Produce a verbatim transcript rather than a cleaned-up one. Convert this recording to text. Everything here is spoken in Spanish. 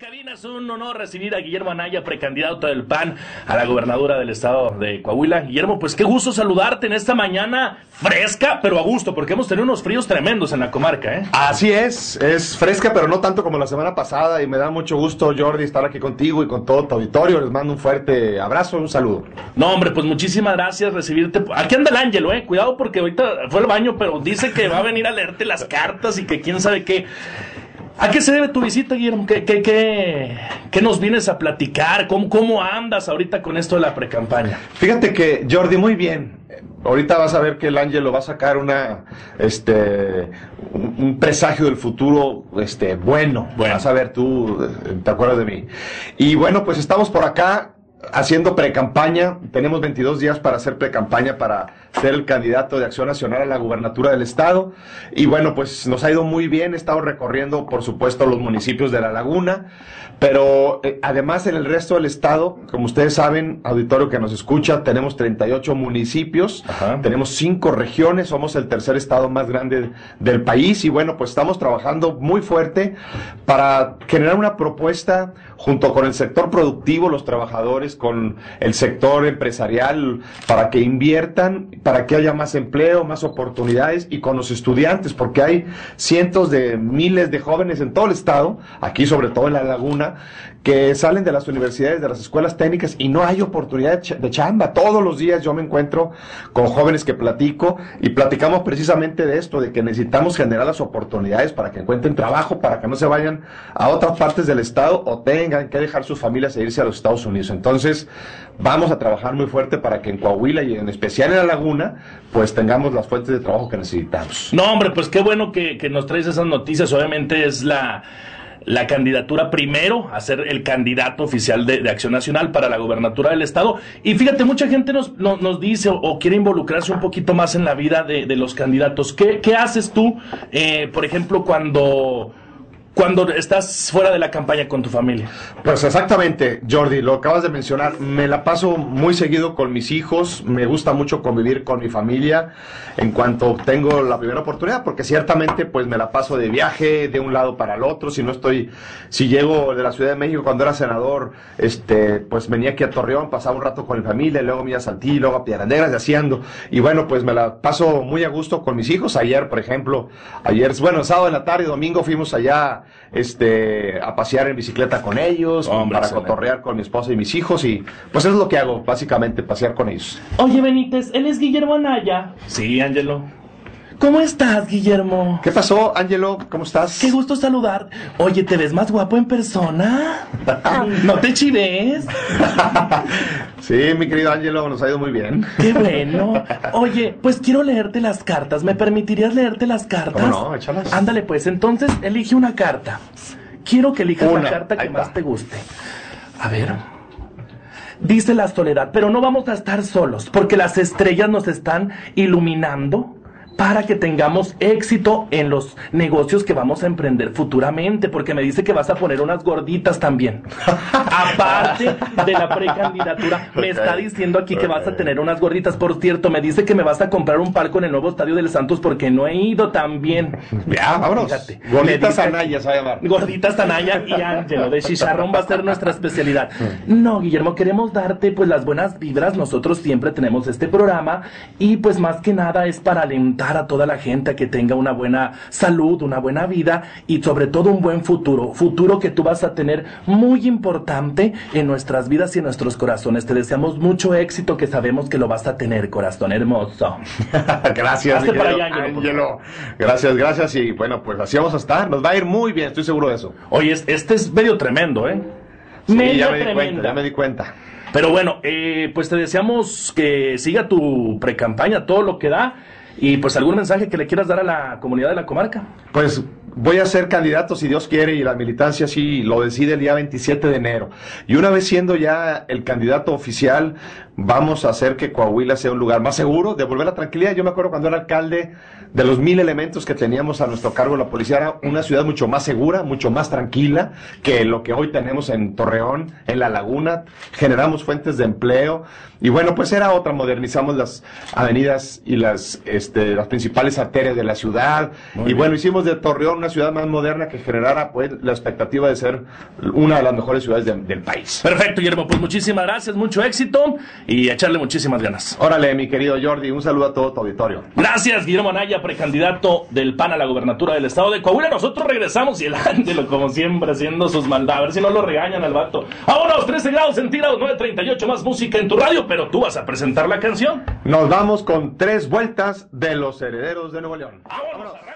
Cabina, es un honor recibir a Guillermo Anaya, precandidato del P A N a la gobernadora del estado de Coahuila. Guillermo, pues qué gusto saludarte en esta mañana fresca, pero a gusto, porque hemos tenido unos fríos tremendos en la comarca, ¿eh? Así es, es fresca, pero no tanto como la semana pasada, y me da mucho gusto, Jordi, estar aquí contigo y con todo tu auditorio. Les mando un fuerte abrazo, un saludo. No, hombre, pues muchísimas gracias recibirte. Aquí anda el Ángelo, ¿eh? Cuidado porque ahorita fue al baño, pero dice que va a venir a leerte las cartas y que quién sabe qué. ¿A qué se debe tu visita, Guillermo? ¿Qué, qué, qué, qué nos vienes a platicar? ¿Cómo, cómo andas ahorita con esto de la precampaña? Fíjate que, Jordi, muy bien. Ahorita vas a ver que el Ángelo va a sacar una, este, un presagio del futuro, este, bueno. bueno. Vas a ver, tú te acuerdas de mí. Y bueno, pues estamos por acá haciendo precampaña. Tenemos veintidós días para hacer precampaña para ser el candidato de Acción Nacional a la gubernatura del estado, y bueno, pues nos ha ido muy bien. He estado recorriendo, por supuesto, los municipios de La Laguna, pero eh, además en el resto del estado, como ustedes saben, auditorio que nos escucha, tenemos treinta y ocho municipios. Ajá. Tenemos cinco regiones, somos el tercer estado más grande del país, y bueno, pues estamos trabajando muy fuerte para generar una propuesta junto con el sector productivo, los trabajadores, con el sector empresarial, para que inviertan, para que haya más empleo, más oportunidades, y con los estudiantes, porque hay cientos de miles de jóvenes en todo el estado, aquí sobre todo en La Laguna, que salen de las universidades, de las escuelas técnicas, y no hay oportunidad de chamba. Todos los días yo me encuentro con jóvenes que platico, y platicamos precisamente de esto, de que necesitamos generar las oportunidades para que encuentren trabajo, para que no se vayan a otras partes del estado o tengan que dejar sus familias e irse a los Estados Unidos. Entonces, Entonces, vamos a trabajar muy fuerte para que en Coahuila y en especial en La Laguna, pues tengamos las fuentes de trabajo que necesitamos. No, hombre, pues qué bueno que, que nos traes esas noticias. Obviamente es la, la candidatura primero, a ser el candidato oficial de, de Acción Nacional para la gobernatura del estado. Y fíjate, mucha gente nos, nos, nos dice o, o quiere involucrarse un poquito más en la vida de, de los candidatos. ¿Qué, qué haces tú, eh, por ejemplo, cuando... Cuando estás fuera de la campaña con tu familia? Pues exactamente, Jordi, lo acabas de mencionar. Me la paso muy seguido con mis hijos. Me gusta mucho convivir con mi familia en cuanto tengo la primera oportunidad, porque ciertamente pues me la paso de viaje de un lado para el otro. Si no estoy, si llego de la Ciudad de México, cuando era senador, este, pues venía aquí a Torreón, pasaba un rato con mi familia, y luego me iba a Saltillo, y luego a Piedras Negras, y así ando. Y bueno, pues me la paso muy a gusto con mis hijos. Ayer, por ejemplo, ayer, bueno, sábado en la tarde, domingo fuimos allá este a pasear en bicicleta con ellos. Hombre, para excelente. Cotorrear con mi esposa y mis hijos, y pues eso es lo que hago, básicamente, pasear con ellos. Oye, Benites, él es Guillermo Anaya. Sí, Ángelo. ¿Cómo estás, Guillermo? ¿Qué pasó, Ángelo? ¿Cómo estás? Qué gusto saludar. Oye, ¿te ves más guapo en persona? ¿No te chives? Sí, mi querido Ángelo, nos ha ido muy bien. Qué bueno. Oye, pues quiero leerte las cartas. ¿Me permitirías leerte las cartas? ¿Cómo no? Échalas. Ándale, pues. Entonces, elige una carta. Quiero que elijas una, la carta que más te guste. A ver. Dice la soledad, pero no vamos a estar solos, porque las estrellas nos están iluminando para que tengamos éxito en los negocios que vamos a emprender futuramente, porque me dice que vas a poner unas gorditas también. Aparte de la precandidatura, me está diciendo aquí que vas a tener unas gorditas. Por cierto, me dice que me vas a comprar un palco en el nuevo estadio del Santos, porque no he ido también. Ya, vámonos. Fíjate, gorditas Anaya se va a llamar. Gorditas Anaya y Ángelo de Chicharrón va a ser nuestra especialidad. No, Guillermo, queremos darte pues las buenas vibras. Nosotros siempre tenemos este programa, y pues más que nada es para alentar a toda la gente a que tenga una buena salud, una buena vida, y sobre todo un buen futuro, futuro que tú vas a tener muy importante en nuestras vidas y en nuestros corazones. Te deseamos mucho éxito, que sabemos que lo vas a tener, corazón hermoso. Gracias, Ángelo. Gracias, gracias, y bueno, pues así vamos a estar, nos va a ir muy bien, estoy seguro de eso. Oye, este es medio tremendo, ¿eh? Sí, medio ya me di tremendo. cuenta, ya me di cuenta. Pero bueno, eh, pues te deseamos que siga tu precampaña, todo lo que da. Y pues algún mensaje que le quieras dar a la comunidad de la comarca. Pues voy a ser candidato, si Dios quiere, y la militancia sí lo decide, el día veintisiete de enero. Y una vez siendo ya el candidato oficial, vamos a hacer que Coahuila sea un lugar más seguro, devolver la tranquilidad. Yo me acuerdo cuando era alcalde, de los mil elementos que teníamos a nuestro cargo la policía, era una ciudad mucho más segura, mucho más tranquila que lo que hoy tenemos en Torreón, en La Laguna. Generamos fuentes de empleo, y bueno, pues era otra, modernizamos las avenidas y las, este, las principales arterias de la ciudad. Muy y bien. Bueno, hicimos de Torreón una ciudad más moderna que generara, pues, la expectativa de ser una de las mejores ciudades de, del país. Perfecto, Guillermo, pues muchísimas gracias, mucho éxito y echarle muchísimas ganas. Órale, mi querido Jordi, un saludo a todo tu auditorio. Gracias, Guillermo Anaya, precandidato del P A N a la gubernatura del estado de Coahuila. Nosotros regresamos y el Ángelo, como siempre, haciendo sus maldades, a ver si no lo regañan al vato. Vámonos, trece grados centígrados, nueve treinta y ocho, más música en tu radio, pero tú vas a presentar la canción. Nos vamos con tres vueltas de los herederos de Nuevo León. Vámonos.